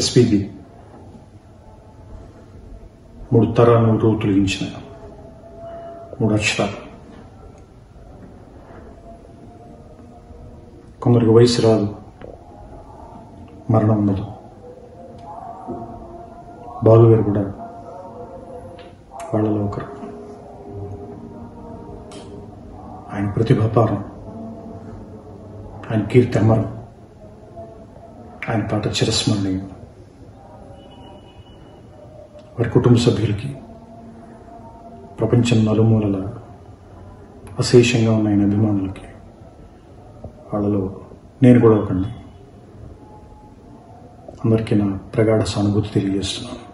S P B మూడు తరాలను తొలగించిన మూడు అక్షరాలు. కొందరికి వయసు రాదు, మరణం ఉండదు. బాలుగారు కూడా వాళ్ళలో ఒకరు. ఆయన ప్రతిభాపారం, ఆయన కీర్తి అమరం, ఆయన పాట చిరస్మరణీయం. వారి కుటుంబ సభ్యులకి, ప్రపంచం నలుమూలల అశేషంగా ఉన్న ఆయన అభిమానులకి, వాళ్ళలో నేను కూడా ఒకండి. అందరికీ నా ప్రగాఢ సానుభూతి తెలియజేస్తున్నాను.